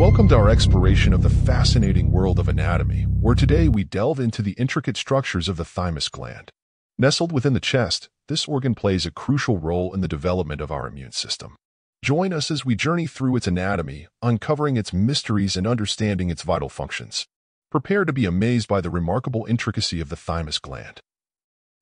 Welcome to our exploration of the fascinating world of anatomy, where today we delve into the intricate structures of the thymus gland. Nestled within the chest, this organ plays a crucial role in the development of our immune system. Join us as we journey through its anatomy, uncovering its mysteries and understanding its vital functions. Prepare to be amazed by the remarkable intricacy of the thymus gland.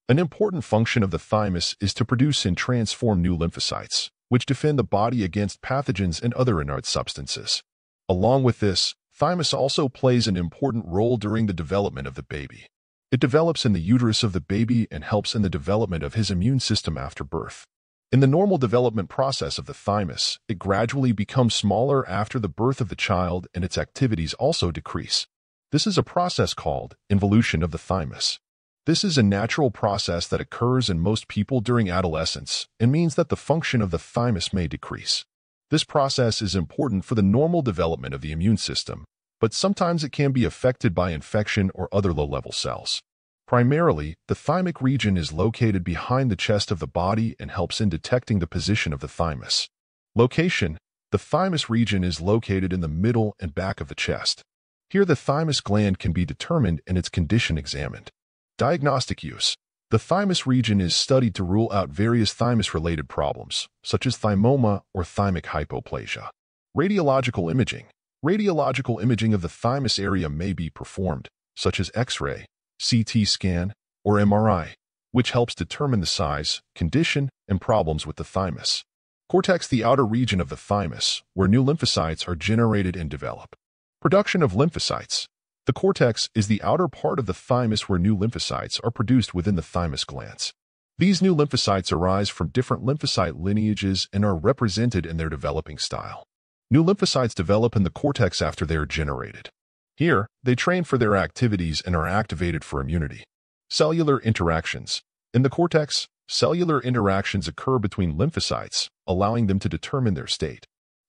An important function of the thymus is to produce and transform new lymphocytes, which defend the body against pathogens and other inert substances. Along with this, thymus also plays an important role during the development of the baby. It develops in the uterus of the baby and helps in the development of his immune system after birth. In the normal development process of the thymus, it gradually becomes smaller after the birth of the child and its activities also decrease. This is a process called involution of the thymus. This is a natural process that occurs in most people during adolescence and means that the function of the thymus may decrease. This process is important for the normal development of the immune system, but sometimes it can be affected by infection or other low-level cells. Primarily, the thymic region is located behind the chest of the body and helps in detecting the position of the thymus. Location: the thymus region is located in the middle and back of the chest. Here the thymus gland can be determined and its condition examined. Diagnostic use: the thymus region is studied to rule out various thymus-related problems, such as thymoma or thymic hypoplasia. Radiological imaging: radiological imaging of the thymus area may be performed, such as X-ray, CT scan, or MRI, which helps determine the size, condition, and problems with the thymus. Cortex: the outer region of the thymus, where new lymphocytes are generated and develop. Production of lymphocytes: the cortex is the outer part of the thymus where new lymphocytes are produced within the thymus glands. These new lymphocytes arise from different lymphocyte lineages and are represented in their developing style. New lymphocytes develop in the cortex after they are generated. Here, they train for their activities and are activated for immunity. Cellular interactions: in the cortex, cellular interactions occur between lymphocytes, allowing them to determine their state.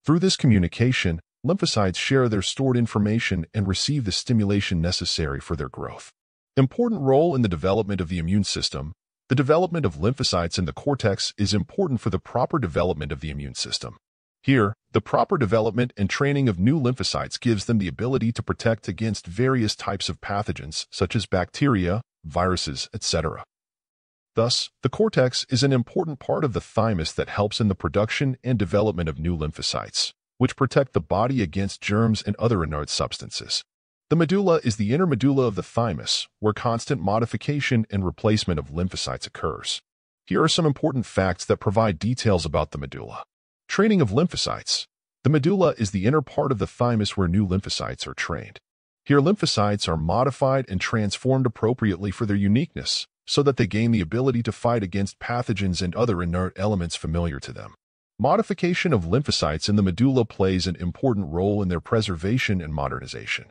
Through this communication, lymphocytes share their stored information and receive the stimulation necessary for their growth. Important role in the development of the immune system: the development of lymphocytes in the cortex is important for the proper development of the immune system. Here, the proper development and training of new lymphocytes gives them the ability to protect against various types of pathogens, such as bacteria, viruses, etc. Thus, the cortex is an important part of the thymus that helps in the production and development of new lymphocytes, which protect the body against germs and other inert substances. The medulla is the inner medulla of the thymus, where constant modification and replacement of lymphocytes occurs. Here are some important facts that provide details about the medulla. Training of lymphocytes: the medulla is the inner part of the thymus where new lymphocytes are trained. Here lymphocytes are modified and transformed appropriately for their uniqueness, so that they gain the ability to fight against pathogens and other inert elements familiar to them. Modification of lymphocytes in the medulla plays an important role in their preservation and modernization.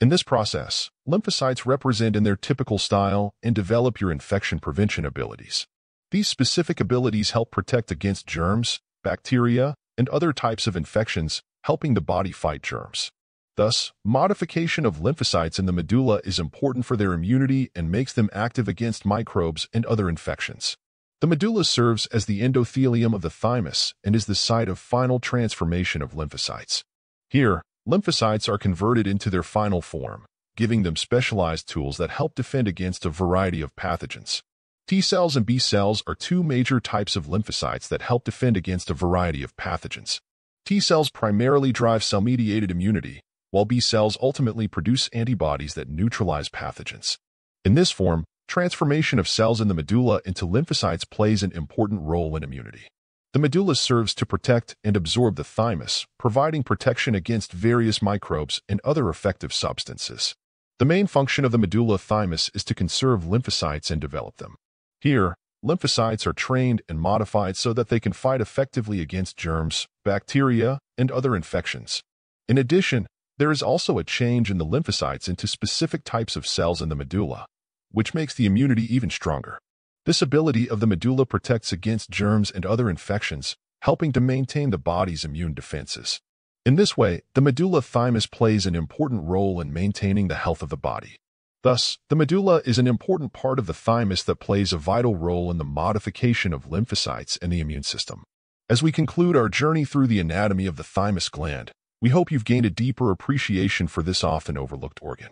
In this process, lymphocytes represent in their typical style and develop your infection prevention abilities. These specific abilities help protect against germs, bacteria, and other types of infections, helping the body fight germs. Thus, modification of lymphocytes in the medulla is important for their immunity and makes them active against microbes and other infections. The medulla serves as the endothelium of the thymus and is the site of final transformation of lymphocytes. Here, lymphocytes are converted into their final form, giving them specialized tools that help defend against a variety of pathogens. T cells and B cells are two major types of lymphocytes that help defend against a variety of pathogens. T cells primarily drive cell-mediated immunity, while B cells ultimately produce antibodies that neutralize pathogens. In this form, transformation of cells in the medulla into lymphocytes plays an important role in immunity. The medulla serves to protect and absorb the thymus, providing protection against various microbes and other effective substances. The main function of the medulla thymus is to conserve lymphocytes and develop them. Here, lymphocytes are trained and modified so that they can fight effectively against germs, bacteria, and other infections. In addition, there is also a change in the lymphocytes into specific types of cells in the medulla, which makes the immunity even stronger. This ability of the medulla protects against germs and other infections, helping to maintain the body's immune defenses. In this way, the medulla thymus plays an important role in maintaining the health of the body. Thus, the medulla is an important part of the thymus that plays a vital role in the modification of lymphocytes and the immune system. As we conclude our journey through the anatomy of the thymus gland, We hope you've gained a deeper appreciation for this often overlooked organ.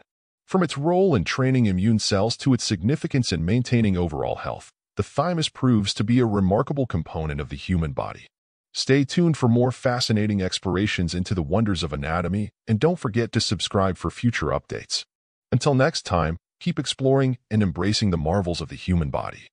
From its role in training immune cells to its significance in maintaining overall health, the thymus proves to be a remarkable component of the human body. Stay tuned for more fascinating explorations into the wonders of anatomy, and don't forget to subscribe for future updates. Until next time, keep exploring and embracing the marvels of the human body.